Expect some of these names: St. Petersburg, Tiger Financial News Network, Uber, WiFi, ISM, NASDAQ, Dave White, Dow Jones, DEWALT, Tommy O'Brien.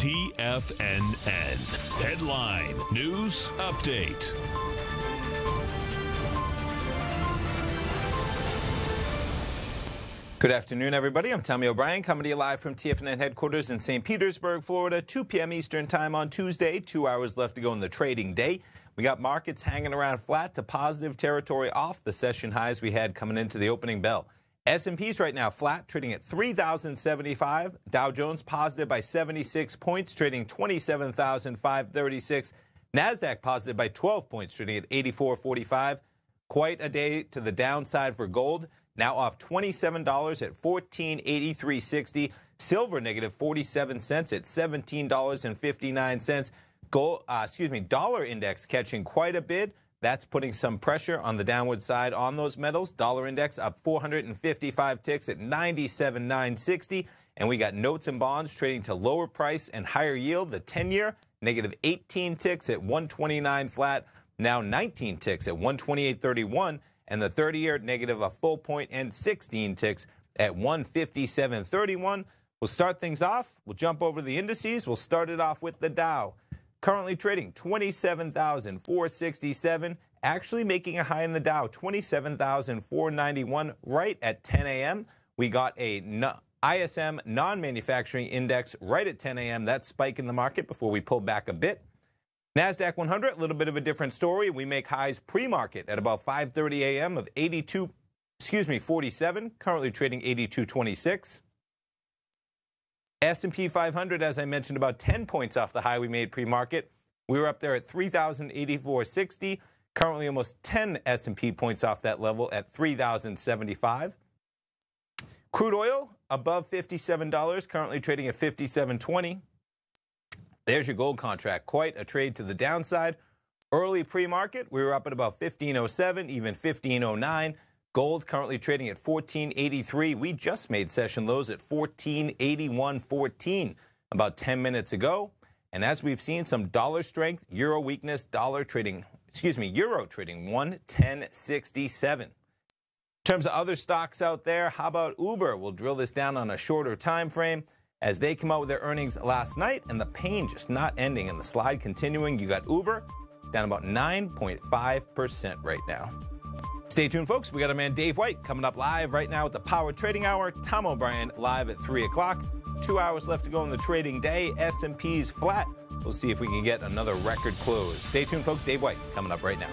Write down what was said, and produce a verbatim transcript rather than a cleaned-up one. T F N N. Headline News Update. Good afternoon, everybody. I'm Tommy O'Brien, coming to you live from T F N N headquarters in Saint Petersburg, Florida, two p m Eastern time on Tuesday. Two hours left to go in the trading day. We got markets hanging around flat to positive territory off the session highs we had coming into the opening bell. S and P's right now flat, trading at three thousand seventy-five. Dow Jones positive by seventy-six points, trading twenty-seven thousand five hundred thirty-six. NASDAQ positive by twelve points, trading at eighty-four forty-five. Quite a day to the downside for gold. Now off twenty-seven dollars at fourteen eighty-three sixty. Silver negative forty-seven cents at seventeen fifty-nine. Gold, uh, excuse me, dollar index catching quite a bit. That's putting some pressure on the downward side on those metals. Dollar index up four hundred fifty-five ticks at ninety-seven nine sixty. And we got notes and bonds trading to lower price and higher yield. The ten-year negative eighteen ticks at one twenty-nine flat. Now nineteen ticks at one twenty-eight thirty-one. And the thirty-year negative a full point and sixteen ticks at one fifty-seven thirty-one. We'll start things off. We'll jump over the indices. We'll start it off with the Dow. Currently trading twenty-seven thousand four hundred sixty-seven, actually making a high in the Dow, twenty-seven thousand four hundred ninety-one right at ten a m We got a I S M non-manufacturing index right at ten a m That spike in the market before we pull back a bit. NASDAQ one hundred, a little bit of a different story. We make highs pre-market at about five thirty a m of eighty-two, excuse me, forty-seven, currently trading eighty-two twenty-six. S and P five hundred, as I mentioned, about ten points off the high we made pre-market. We were up there at three thousand eighty-four sixty, currently almost ten S and P points off that level at three thousand seventy-five. Crude oil above fifty-seven dollars, currently trading at fifty-seven twenty. There's your gold contract. Quite a trade to the downside. Early pre-market, we were up at about fifteen oh seven, even fifteen oh nine. Gold currently trading at fourteen eighty-three. We just made session lows at fourteen eighty-one fourteen about ten minutes ago. And as we've seen, some dollar strength, euro weakness, dollar trading, excuse me, euro trading one ten sixty-seven. In terms of other stocks out there, how about Uber? We'll drill this down on a shorter time frame. As they came out with their earnings last night, and the pain just not ending and the slide continuing, you got Uber down about nine point five percent right now. Stay tuned, folks. We got our man Dave White coming up live right now with the Power Trading Hour. Tom O'Brien live at three o'clock. Two hours left to go in the trading day. S and P's flat. We'll see if we can get another record close. Stay tuned, folks. Dave White coming up right now.